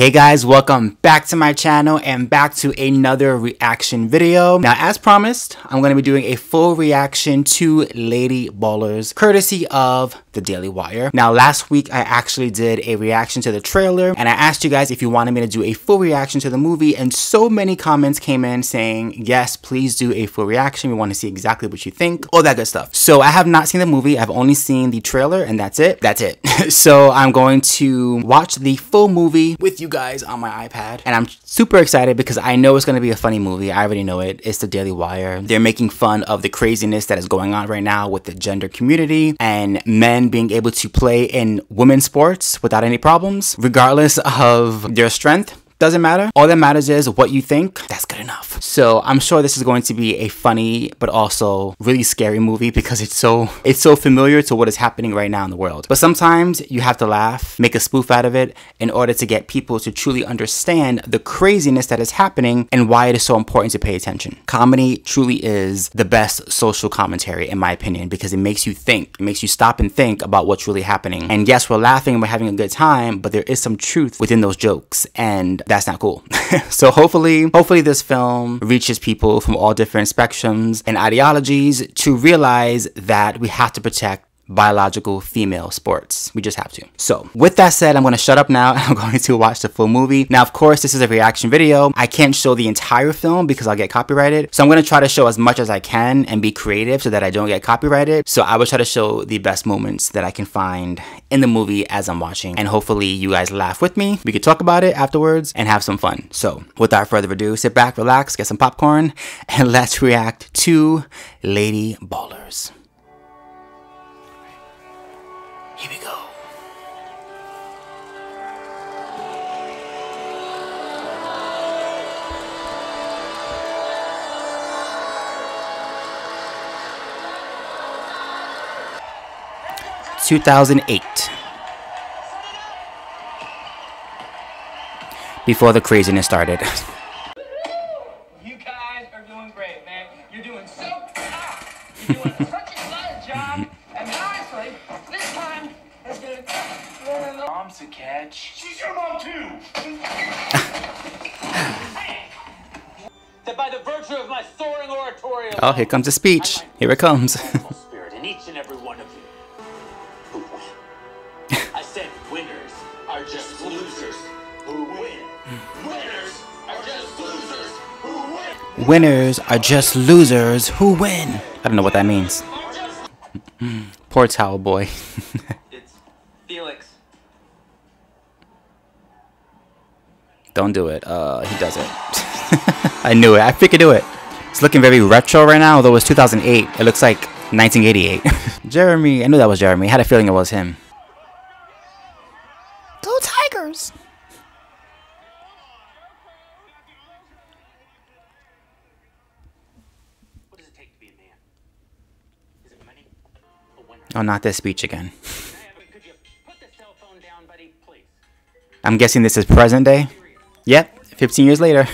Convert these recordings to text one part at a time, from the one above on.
Hey guys, welcome back to my channel and back to another reaction video. Now, as promised, I'm going to be doing a full reaction to Lady Ballers, courtesy of The Daily Wire. Now, last week, I actually did a reaction to the trailer, and I asked you guys if you wanted me to do a full reaction to the movie, and so many comments came in saying, yes, please do a full reaction. We want to see exactly what you think, all that good stuff. So I have not seen the movie. I've only seen the trailer, and that's it. That's it. So I'm going to watch the full movie with you guys on my iPad, and I'm super excited because I know it's going to be a funny movie. I already know it. It's The Daily Wire. They're making fun of the craziness that is going on right now with the gender community and men being able to play in women's sports without any problems, regardless of their strength. Doesn't matter. All that matters is what you think. That's good enough. So I'm sure this is going to be a funny but also really scary movie because it's so familiar to what is happening right now in the world. But sometimes you have to laugh, make a spoof out of it in order to get people to truly understand the craziness that is happening and why it is so important to pay attention. Comedy truly is the best social commentary, in my opinion, because it makes you think. It makes you stop and think about what's really happening. And yes, we're laughing and we're having a good time, but there is some truth within those jokes, and that's not cool. So hopefully this film reaches people from all different spectrums and ideologies to realize that we have to protect biological female sports. We just have to. So with that said, I'm going to shut up now and I'm going to watch the full movie. Now, of course, this is a reaction video. I can't show the entire film because I'll get copyrighted. So I'm going to try to show as much as I can and be creative so that I don't get copyrighted. So I will try to show the best moments that I can find in the movie as I'm watching. And hopefully you guys laugh with me. We could talk about it afterwards and have some fun. So without further ado, sit back, relax, get some popcorn, and let's react to Lady Ballers. Here we go. (2008) Before the craziness started. You guys are doing great, man. You're doing so hot. You're doing such a solid job. And honestly, this time it's gonna come. Mom's a catch. She's your mom too. That by the virtue of my soaring oratory. Oh, here comes the speech. Here it comes. Spirit in each and every one of you. I said winners are just losers who win. Winners are just losers who win. Winners are just losers who win. I don't know what that means. Poor towel boy. It's Felix. Don't do it. He does it. I knew it. I freaking knew it. It's looking very retro right now, although it's 2008. It looks like 1988. Jeremy. I knew that was Jeremy. I had a feeling it was him. Go Tigers! Oh, not this speech again. Could you put the cell phone down, buddy, please? I'm guessing this is present day? Yep, 15 years later.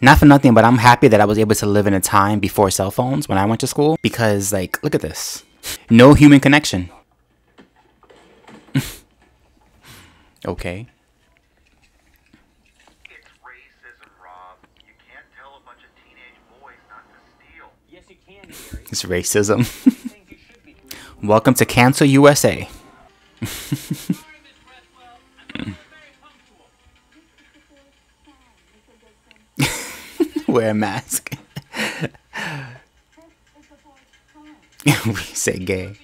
Not for nothing, but I'm happy that I was able to live in a time before cell phones when I went to school. Because, like, look at this. No human connection. Okay. It's racism. Welcome to Cancel USA. Wear a mask. We say gay.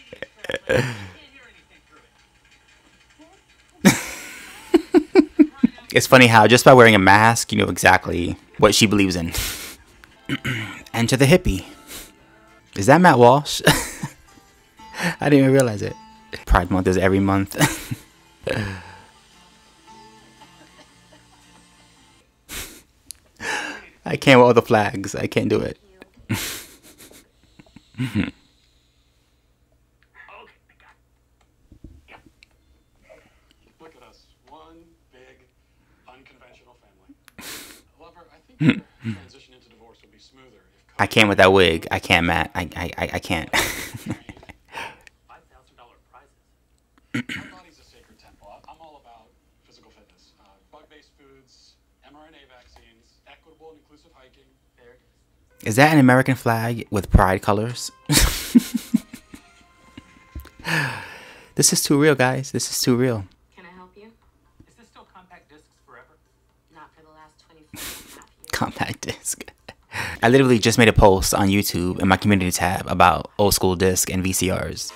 It's funny how just by wearing a mask, you know exactly what she believes in. Enter the hippie. Is that Matt Walsh? I didn't even realize it. Pride Month is every month. I can't wear all the flags. I can't do it. Look at us. One big, unconventional family. Lover, I think your transition into divorce will be smoother. I can't with that wig. I can't, Matt. I can't. $5,000 prizes. My body's a sacred temple. I I'm all about physical fitness, bug-based foods, mRNA vaccines, equitable and inclusive hiking. There it is. Is that an American flag with pride colors? This is too real, guys. This is too real. Can I help you? Is this still compact discs forever? Not for the last 24 years. Compact disc. I literally just made a post on YouTube in my community tab about old school disc and VCRs.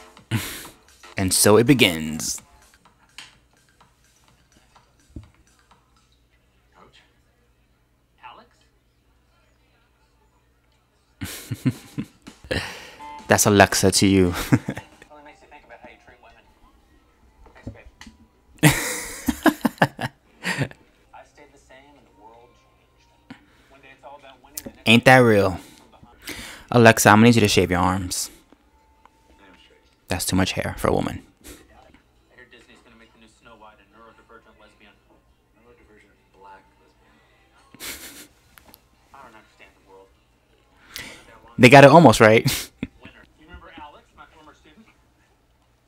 And so it begins. Coach? Alex? That's Alexa to you. Well, it makes you think about how you treat women. I stayed the same and the world changed. One day it's all about winning. Ain't that real? Alexa, I'm gonna need you to shave your arms. That's too much hair for a woman. I hear Disney's gonna make the new Snow White a neurodivergent lesbian. Neurodivergent black lesbian. I don't understand the world. They got it almost right. Winner. You remember Alex, my former student?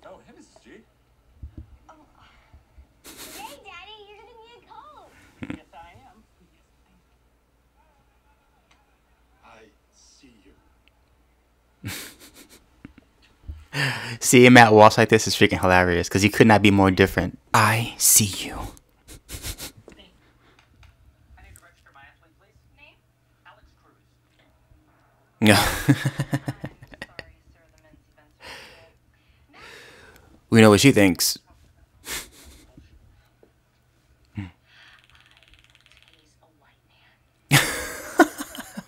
Oh, hey, Mrs. G. Oh. Hey, Daddy, you're gonna be a coach. Yes, I am. I see you. Seeing Matt Walsh like this is freaking hilarious because he could not be more different. I see you. I need to register my athlete, please. Name? Alex Cruz. No. We know what she thinks.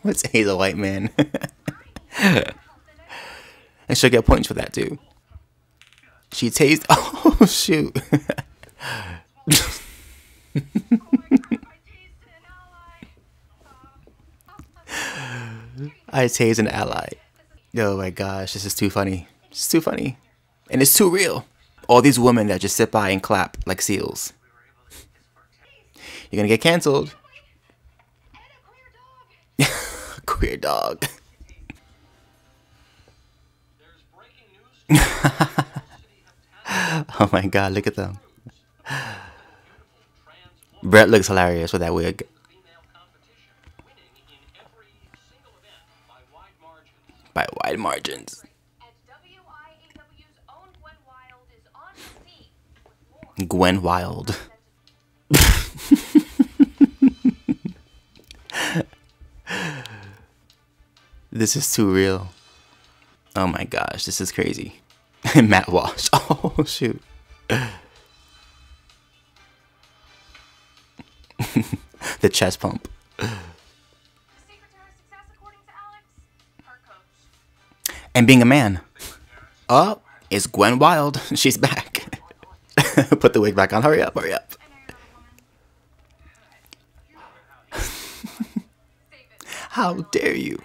What's he's a white man? And she'll get points for that too. She tased. Oh shoot! I tased an ally. Oh my gosh, this is too funny. It's too funny, and it's too real. All these women that just sit by and clap like seals. You're gonna get canceled. Queer dog. Oh my god, look at them. Brett looks hilarious with that wig. By wide margins. Gwen Wild. This is too real. Oh my gosh, this is crazy. Matt Walsh. Oh, shoot. The chest pump. The secret to her success, according to Alex, her coach. And being a man. Oh, it's Gwen Wild. She's back. Put the wig back on. Hurry up, hurry up. How dare you?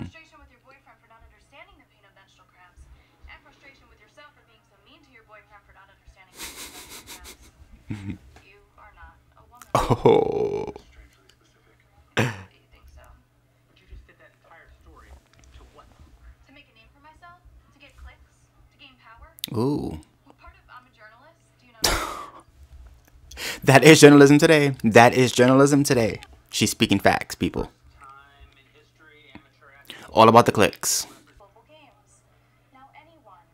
Frustration with your boyfriend for not understanding the pain of menstrual cramps, and frustration with yourself for being so mean to your boyfriend for not understanding the pain of menstrual cramps. You are not a woman. Oh. Strangely specific. Do you think so? Would you just fit that entire story to what? To make a name for myself, to get clicks, to gain power. Ooh. What part of I'm a journalist? Do you know? That is journalism today. That is journalism today. She's speaking facts, people. All about the clicks. Now anyone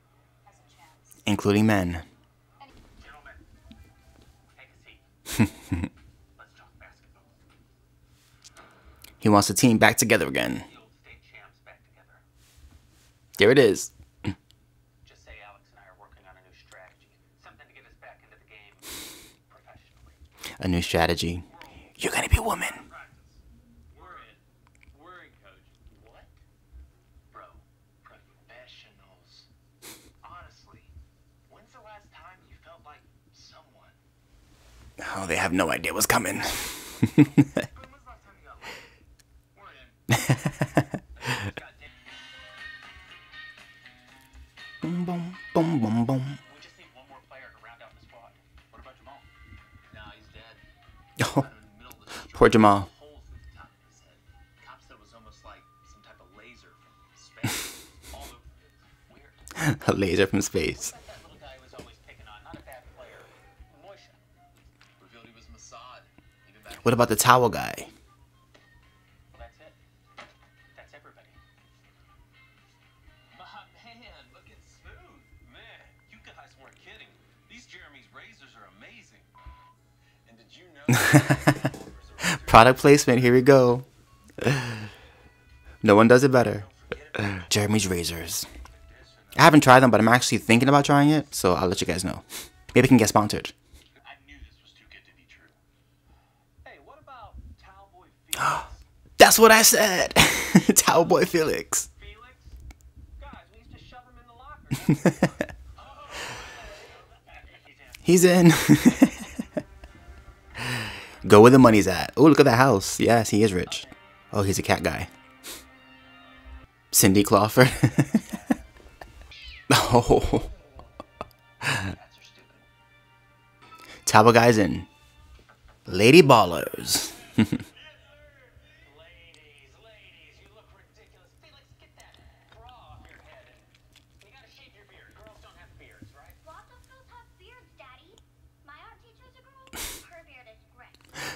has a chance. Including men. Gentlemen, take a seat. Let's talk basketball. He wants the team back together again. The old state champs back together. There it is. Just say Alex and I are working on a new strategy. Something to get us back into the game professionally. A new strategy. You're gonna be a woman. Oh, they have no idea what's coming. Boom, boom, boom, boom, boom. We just need one more player to round out the squad. What about Jamal? Nah, he's dead. Oh, poor Jamal. Cops said it was almost like some type of laser from A laser from space. What about the towel guy? Product placement, here we go. No one does it better. Jeremy's razors. I haven't tried them, but I'm actually thinking about trying it, so I'll let you guys know. Maybe I can get sponsored. That's what I said. Towelboy Felix. He's in. Go where the money's at. Oh, look at that house. Yes, he is rich. Oh, he's a cat guy. Cindy Crawford. Oh. Towel guys in. Lady Ballers.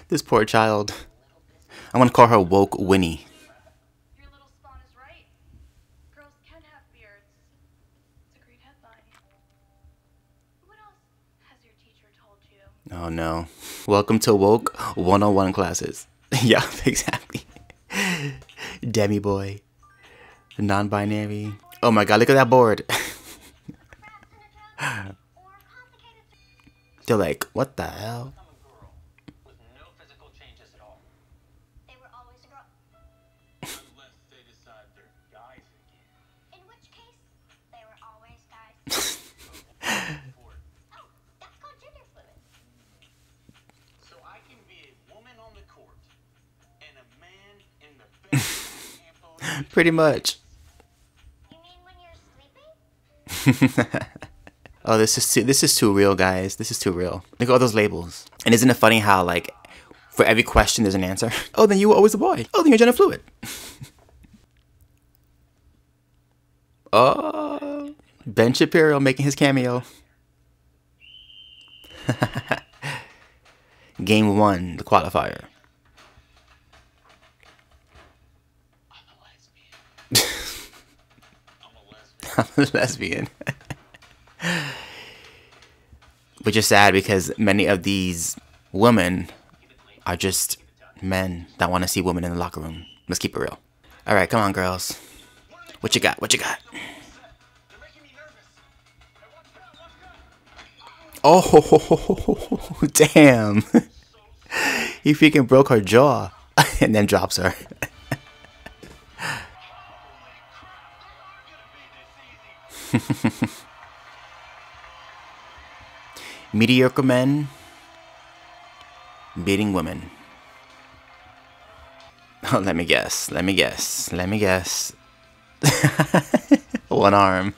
This poor child. I want to call her Woke Winnie. Your little spawn is right. Girls can have beards. It's a great headline. What else has your teacher told you? Oh no. Welcome to Woke 101 classes. Yeah, exactly. Demi boy. Non-binary. Oh my god, look at that board. They're like, what the hell? Pretty much. You mean when you're sleeping? Oh, this is too real, guys. This is too real. Look at all those labels. And isn't it funny how, like, for every question there's an answer? Oh, then you were always a boy. Oh, then you're gender fluid. Oh, Ben Shapiro making his cameo. Game one, the qualifier. I'm a lesbian. Which is sad because many of these women are just men that want to see women in the locker room. Let's keep it real. All right, come on, girls. What you got? What you got? Oh, damn. He freaking broke her jaw and then drops her. Mediocre men beating women. Oh, let me guess. Let me guess. Let me guess. One arm.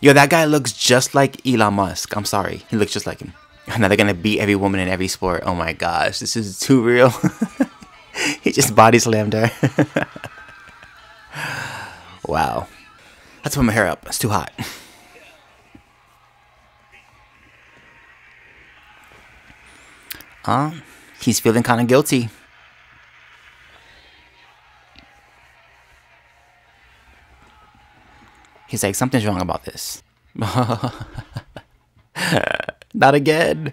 Yo, that guy looks just like Elon Musk. I'm sorry. He looks just like him. Now they're gonna beat every woman in every sport. Oh my gosh. This is too real. He just body slammed her. Wow. Let's put my hair up. It's too hot. He's feeling kind of guilty. He's like, something's wrong about this. Not again.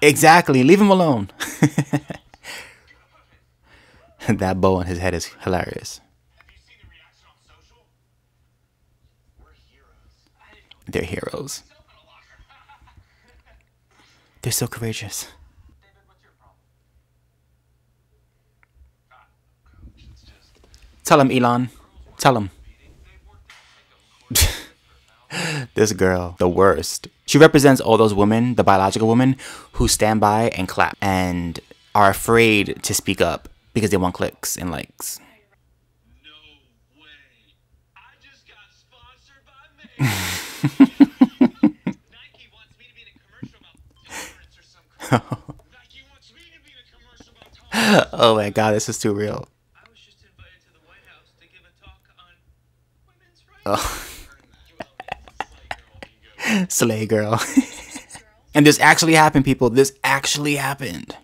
Exactly. Leave him alone. That bow on his head is hilarious. They're heroes. They're so courageous. Tell him, Elon. Tell him. This girl, the worst. She represents all those women, the biological women, who stand by and clap and are afraid to speak up because they want clicks and likes. No way. I just got sponsored by me. Oh my god, this is too real. Oh. Slay girl. And this actually happened, people. This actually happened.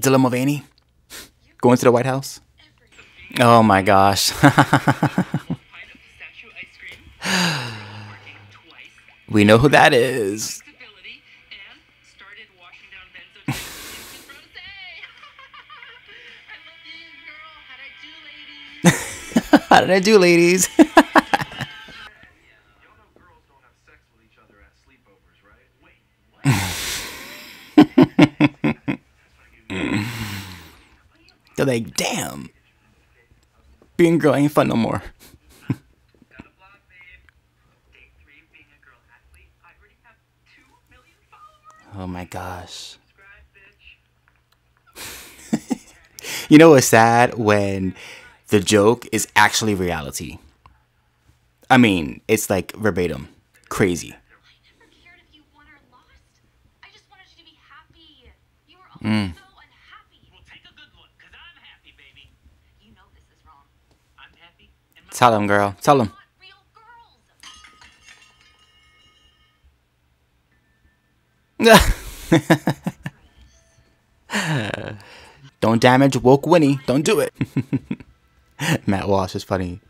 Dylan Mulvaney going to the White House. Oh my gosh. We know who that is. How did I do, ladies? They're like, damn, being a girl ain't fun no more. Oh my gosh. You know what's sad? When the joke is actually reality. I mean, it's like verbatim. Crazy. Mm. Tell him, girl. Tell him. Don't damage woke Winnie. Don't do it. Matt Walsh is funny.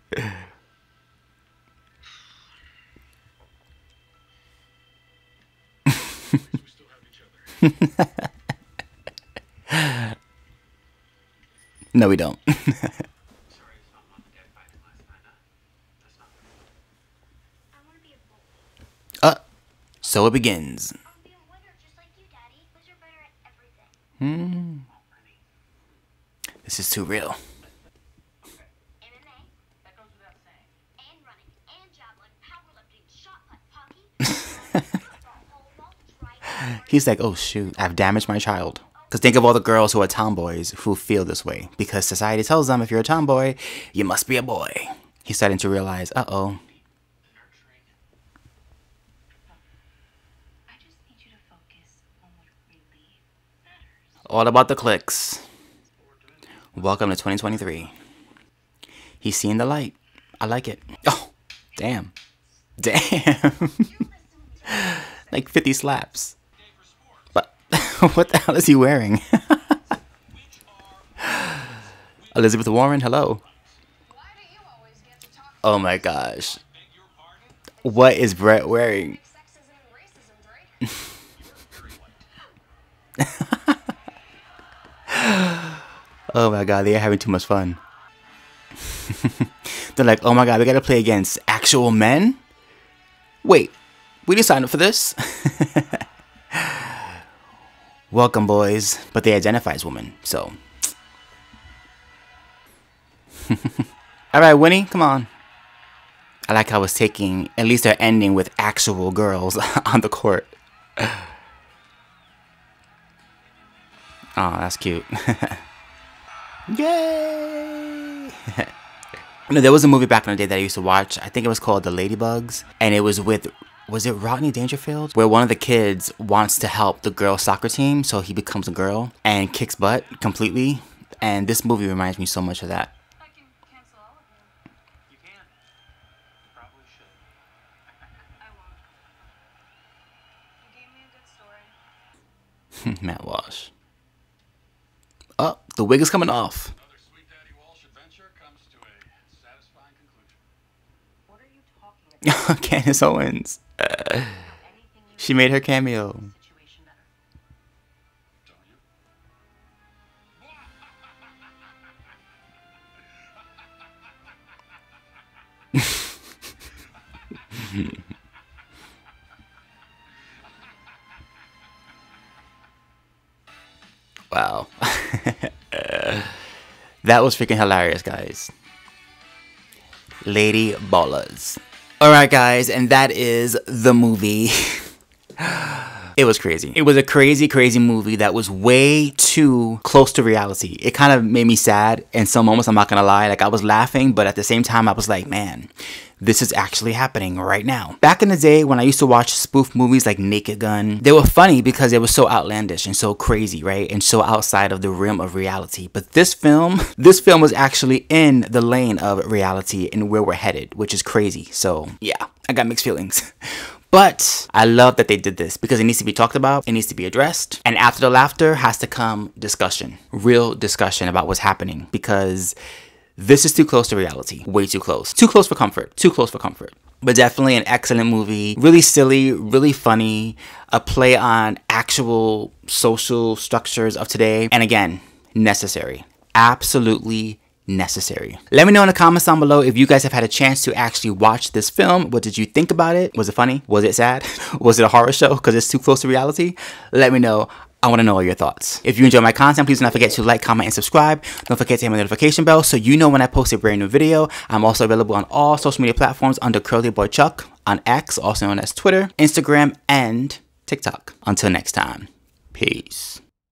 No, we don't. So it begins. I'll be a winner just like you, Daddy, because you're better at everything. Hmm. This is too real. Okay. MMA, that goes without saying. And running, and javelin, powerlifting, shot put, hockey. He's like, oh shoot, I've damaged my child. Because think of all the girls who are tomboys who feel this way. Because society tells them if you're a tomboy, you must be a boy. He's starting to realize, uh-oh. All about the clicks. Welcome to 2023. He's seeing the light. I like it. Oh, damn. Damn. Like 50 slaps. But what the hell is he wearing? Elizabeth Warren, hello. Oh my gosh. What is Brett wearing? Oh my god, they are having too much fun. They're like, oh my god, we gotta play against actual men? Wait, we didn't sign up for this? Welcome, boys. But they identify as women, so. Alright, Winnie, come on. I like how it's taking, at least they're ending with actual girls on the court. Oh, that's cute. Yay! No, there was a movie back in the day that I used to watch. I think it was called The Ladybugs. And it was with, was it Rodney Dangerfield? Where one of the kids wants to help the girl soccer team. So he becomes a girl and kicks butt completely. And this movie reminds me so much of that. I can cancel all of them. You can. You probably should. I won't. You gave me a good story. Matt Walsh. Oh, the wig is coming off. Another sweet Daddy Walsh adventure comes to a satisfying conclusion. What are you talking about? Candace Owens. She made her cameo. Wow. That was freaking hilarious, guys. Lady Ballers. Alright, guys, and that is the movie. It was crazy. It was a crazy, crazy movie that was way too close to reality. It kind of made me sad in some moments, I'm not gonna lie. Like, I was laughing, but at the same time, I was like, man, this is actually happening right now. Back in the day when I used to watch spoof movies like Naked Gun, they were funny because they were so outlandish and so crazy, right? And so outside of the realm of reality. But this film was actually in the lane of reality and where we're headed, which is crazy. So yeah, I got mixed feelings. But I love that they did this because it needs to be talked about, it needs to be addressed, and after the laughter has to come discussion, real discussion about what's happening, because this is too close to reality, way too close for comfort, too close for comfort. But definitely an excellent movie, really silly, really funny, a play on actual social structures of today, and again, necessary, absolutely necessary. Let me know in the comments down below if you guys have had a chance to actually watch this film. What did you think about it? Was it funny? Was it sad? Was it a horror show because it's too close to reality? Let me know. I want to know all your thoughts. If you enjoy my content, please do not forget to like, comment, and subscribe. Don't forget to hit my notification bell so you know when I post a brand new video. I'm also available on all social media platforms under Curly Boy Chuck on X, also known as Twitter, Instagram, and TikTok. Until next time, peace.